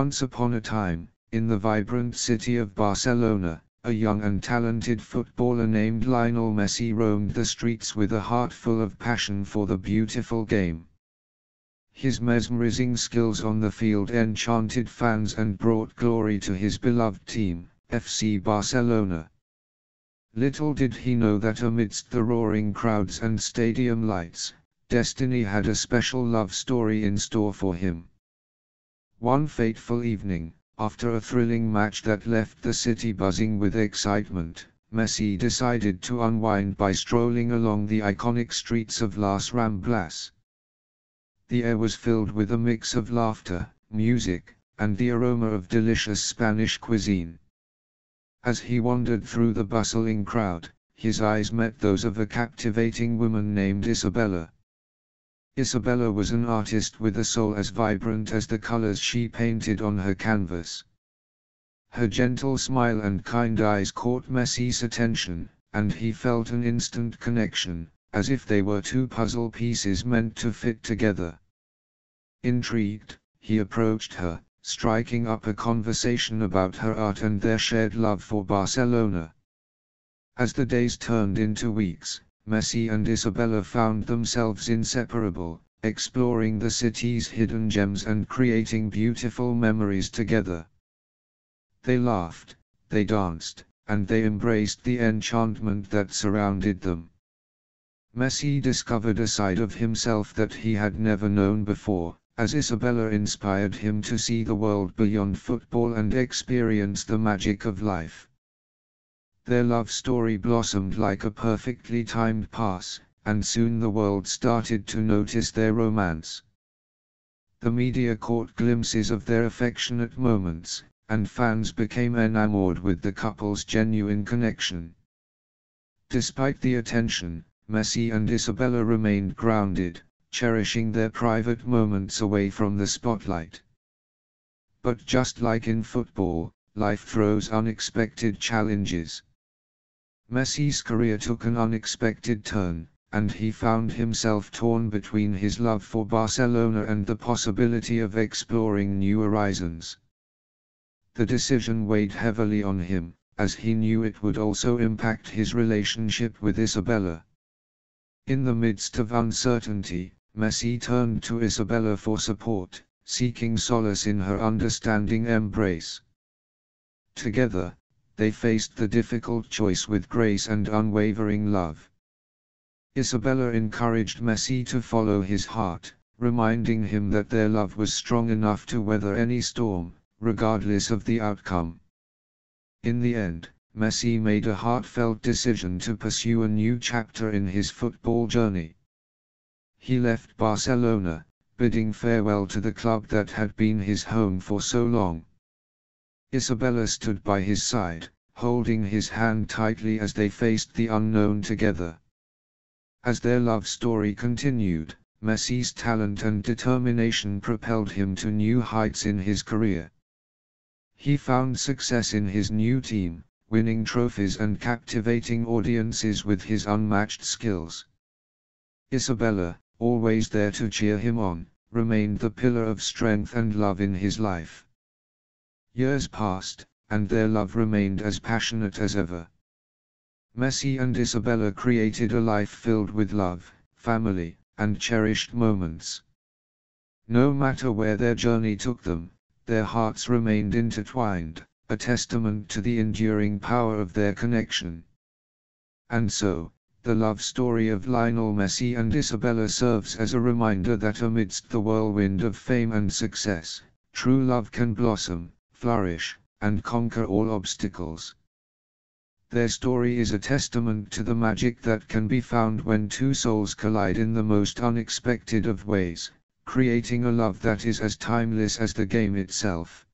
Once upon a time, in the vibrant city of Barcelona, a young and talented footballer named Lionel Messi roamed the streets with a heart full of passion for the beautiful game. His mesmerizing skills on the field enchanted fans and brought glory to his beloved team, FC Barcelona. Little did he know that amidst the roaring crowds and stadium lights, destiny had a special love story in store for him. One fateful evening, after a thrilling match that left the city buzzing with excitement, Messi decided to unwind by strolling along the iconic streets of Las Ramblas. The air was filled with a mix of laughter, music, and the aroma of delicious Spanish cuisine. As he wandered through the bustling crowd, his eyes met those of a captivating woman named Isabella. Isabella was an artist with a soul as vibrant as the colors she painted on her canvas. Her gentle smile and kind eyes caught Messi's attention, and he felt an instant connection, as if they were two puzzle pieces meant to fit together. Intrigued, he approached her, striking up a conversation about her art and their shared love for Barcelona. As the days turned into weeks, Messi and Isabella found themselves inseparable, exploring the city's hidden gems and creating beautiful memories together. They laughed, they danced, and they embraced the enchantment that surrounded them. Messi discovered a side of himself that he had never known before, as Isabella inspired him to see the world beyond football and experience the magic of life. Their love story blossomed like a perfectly timed pass, and soon the world started to notice their romance. The media caught glimpses of their affectionate moments, and fans became enamored with the couple's genuine connection. Despite the attention, Messi and Isabella remained grounded, cherishing their private moments away from the spotlight. But just like in football, life throws unexpected challenges. Messi's career took an unexpected turn, and he found himself torn between his love for Barcelona and the possibility of exploring new horizons. The decision weighed heavily on him, as he knew it would also impact his relationship with Isabella. In the midst of uncertainty, Messi turned to Isabella for support, seeking solace in her understanding embrace. Together, they faced the difficult choice with grace and unwavering love. Isabella encouraged Messi to follow his heart, reminding him that their love was strong enough to weather any storm, regardless of the outcome. In the end, Messi made a heartfelt decision to pursue a new chapter in his football journey. He left Barcelona, bidding farewell to the club that had been his home for so long. Isabella stood by his side, holding his hand tightly as they faced the unknown together. As their love story continued, Messi's talent and determination propelled him to new heights in his career. He found success in his new team, winning trophies and captivating audiences with his unmatched skills. Isabella, always there to cheer him on, remained the pillar of strength and love in his life. Years passed, and their love remained as passionate as ever. Messi and Isabella created a life filled with love, family, and cherished moments. No matter where their journey took them, their hearts remained intertwined, a testament to the enduring power of their connection. And so, the love story of Lionel Messi and Isabella serves as a reminder that amidst the whirlwind of fame and success, true love can blossom, flourish, and conquer all obstacles. Their story is a testament to the magic that can be found when two souls collide in the most unexpected of ways, creating a love that is as timeless as the game itself.